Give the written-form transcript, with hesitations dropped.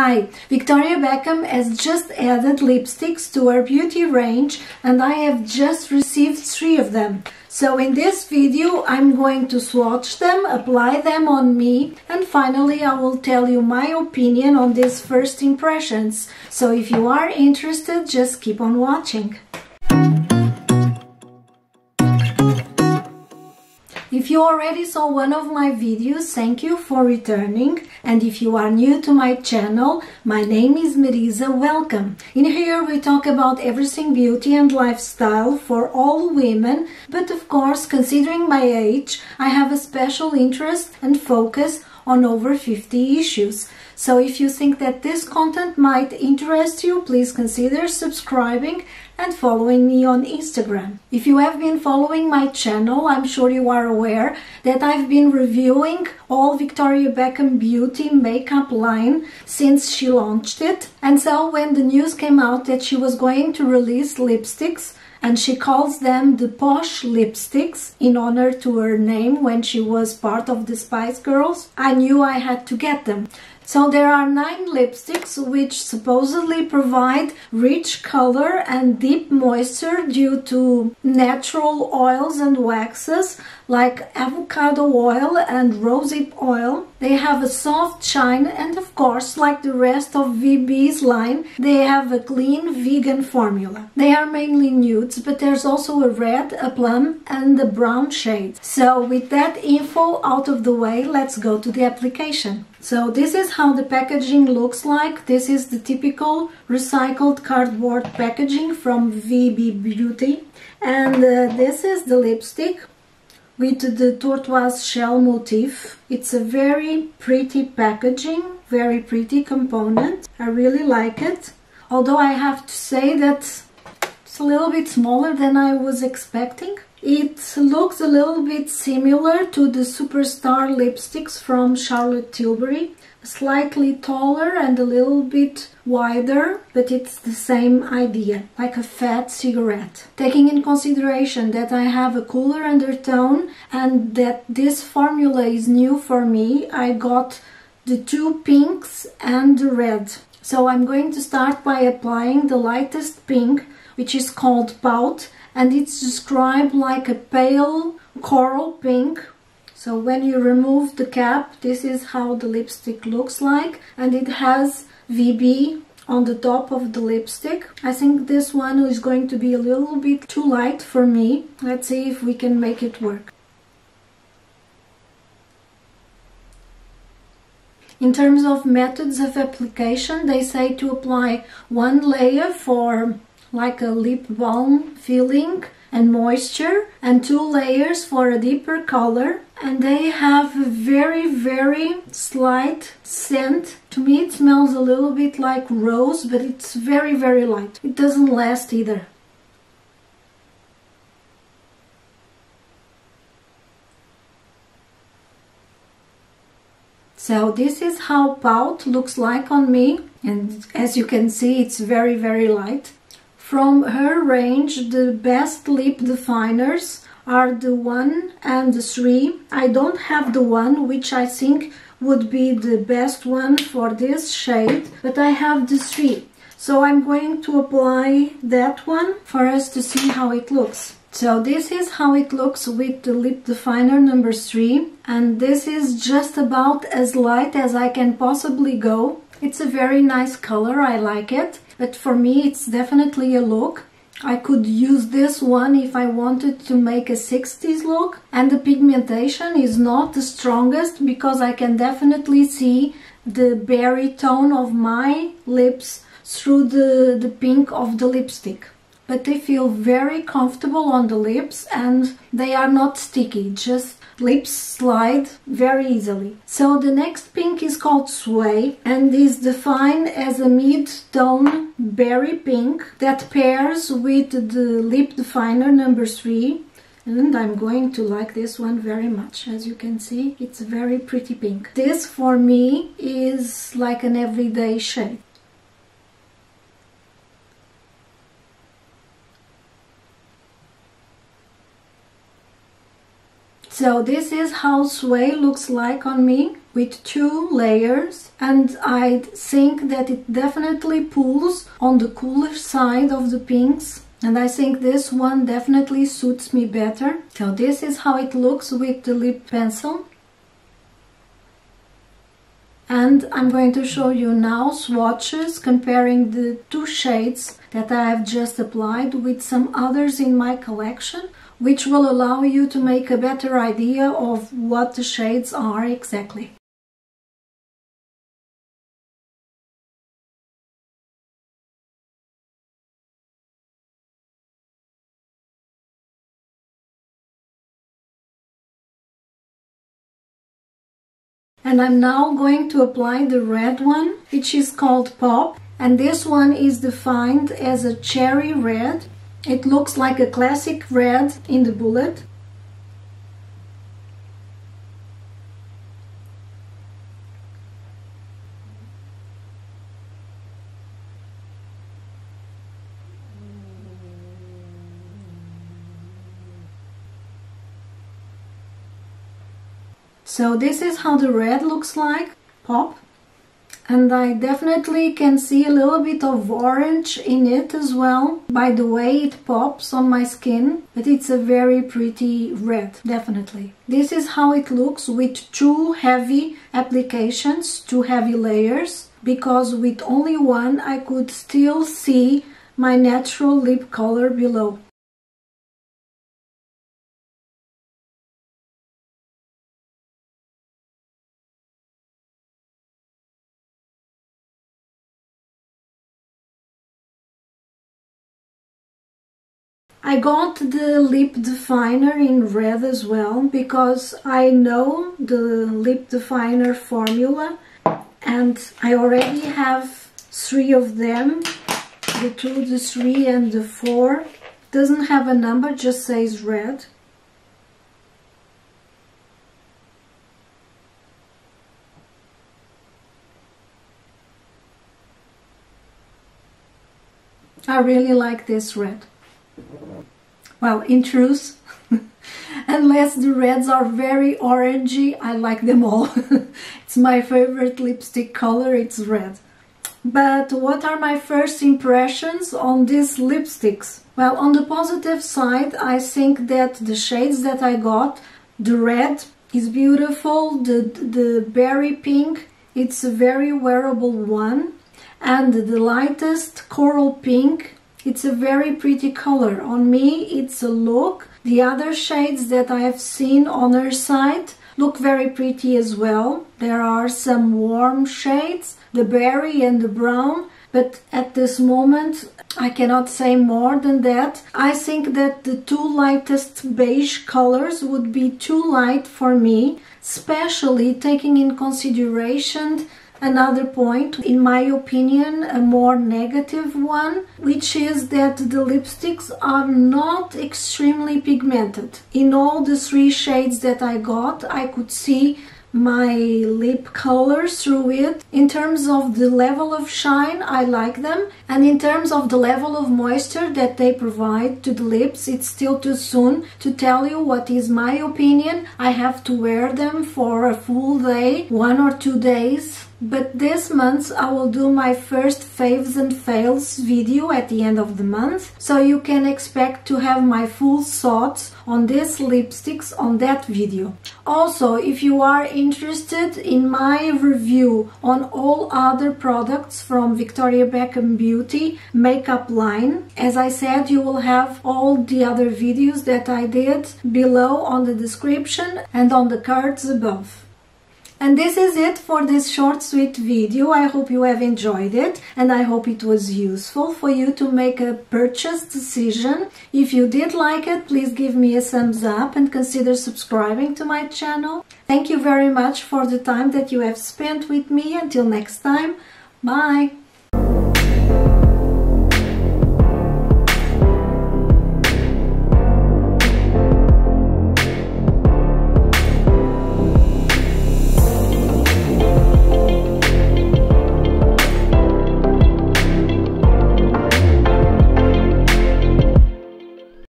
Hi, Victoria Beckham has just added lipsticks to her beauty range and I have just received 3 of them. So in this video I'm going to swatch them, apply them on me, and finally I will tell you my opinion on these first impressions. So if you are interested, just keep on watching. If you already saw one of my videos, thank you for returning, and if you are new to my channel, my name is Marisa, welcome. In here we talk about everything beauty and lifestyle for all women, but of course, considering my age, I have a special interest and focus on over 50 issues. So if you think that this content might interest you, please consider subscribing and following me on Instagram. If you have been following my channel, I'm sure you are aware that I've been reviewing all Victoria Beckham Beauty makeup line since she launched it. And so when the news came out that she was going to release lipsticks, and she calls them the Posh Lipsticks in honor to her name when she was part of the Spice Girls, I knew I had to get them. So there are 9 lipsticks which supposedly provide rich color and deep moisture due to natural oils and waxes like avocado oil and rosehip oil. They have a soft shine and of course, like the rest of VB's line, they have a clean vegan formula. They are mainly nudes, but there's also a red, a plum and a brown shade. So with that info out of the way, let's go to the application. So this is how the packaging looks like. This is the typical recycled cardboard packaging from VB Beauty. And this is the lipstick with the tortoise shell motif. It's a very pretty packaging, very pretty component. I really like it. Although I have to say that it's a little bit smaller than I was expecting. It looks a little bit similar to the Superstar lipsticks from Charlotte Tilbury. Slightly taller and a little bit wider, but it's the same idea, like a fat cigarette. Taking in consideration that I have a cooler undertone and that this formula is new for me, I got the 2 pinks and the red. So I'm going to start by applying the lightest pink, which is called Pout, and it's described like a pale coral pink. So when you remove the cap, this is how the lipstick looks like, and it has VB on the top of the lipstick. I think this one is going to be a little bit too light for me. Let's see if we can make it work. In terms of methods of application, they say to apply 1 layer for like a lip balm feeling and moisture, and 2 layers for a deeper color, and they have a very slight scent. To me it smells a little bit like rose, but it's very light. It doesn't last either. So this is how Pout looks like on me, and as you can see it's very light. From her range, the best lip definers are the 1 and the 3. I don't have the 1, which I think would be the best one for this shade, but I have the 3. So I'm going to apply that one for us to see how it looks. So this is how it looks with the lip definer number 3. And this is just about as light as I can possibly go. It's a very nice color, I like it. But for me, it's definitely a look. I could use this one if I wanted to make a 60s look. And the pigmentation is not the strongest because I can definitely see the berry tone of my lips through the pink of the lipstick. But they feel very comfortable on the lips and they are not sticky, just lips slide very easily. So the next pink is called Sway and is defined as a mid-tone berry pink that pairs with the lip definer number 3. And I'm going to like this one very much. As you can see, it's a very pretty pink. This for me is like an everyday shade. So this is how Sway looks like on me with two layers, and I think that it definitely pulls on the cooler side of the pinks, and I think this one definitely suits me better. So this is how it looks with the lip pencil, and I'm going to show you now swatches comparing the two shades that I have just applied with some others in my collection, which will allow you to make a better idea of what the shades are exactly. And I'm now going to apply the red one, which is called Pop, and this one is defined as a cherry red. It looks like a classic red in the bullet. So this is how the red looks like, Pop. And I definitely can see a little bit of orange in it as well, by the way it pops on my skin, but it's a very pretty red, definitely. This is how it looks with two heavy applications, two heavy layers, because with only one I could still see my natural lip color below. I got the lip definer in red as well, because I know the lip definer formula and I already have three of them, the 2, the 3 and the 4. Doesn't have a number, just says red. I really like this red. Well, in truth, unless the reds are very orangey, I like them all. It's my favorite lipstick color, it's red. But what are my first impressions on these lipsticks? Well, on the positive side, I think that the shades that I got, the red is beautiful, the berry pink, it's a very wearable one, and the lightest coral pink, it's a very pretty color. On me, it's a look. The other shades that I have seen on her site look very pretty as well. There are some warm shades, the berry and the brown, but at this moment, I cannot say more than that. I think that the two lightest beige colors would be too light for me, especially taking in consideration another point, in my opinion, a more negative one, which is that the lipsticks are not extremely pigmented. In all the three shades that I got, I could see my lip color through it. In terms of the level of shine, I like them, and in terms of the level of moisture that they provide to the lips, it's still too soon to tell you what is my opinion. I have to wear them for a full day, 1 or 2 days. But this month I will do my first faves and fails video at the end of the month, so you can expect to have my full thoughts on these lipsticks on that video. Also, if you are interested in my review on all other products from Victoria Beckham Beauty makeup line, as I said, you will have all the other videos that I did below on the description and on the cards above. And this is it for this short, sweet video. I hope you have enjoyed it, and I hope it was useful for you to make a purchase decision. If you did like it, please give me a thumbs up and consider subscribing to my channel. Thank you very much for the time that you have spent with me. Until next time, bye!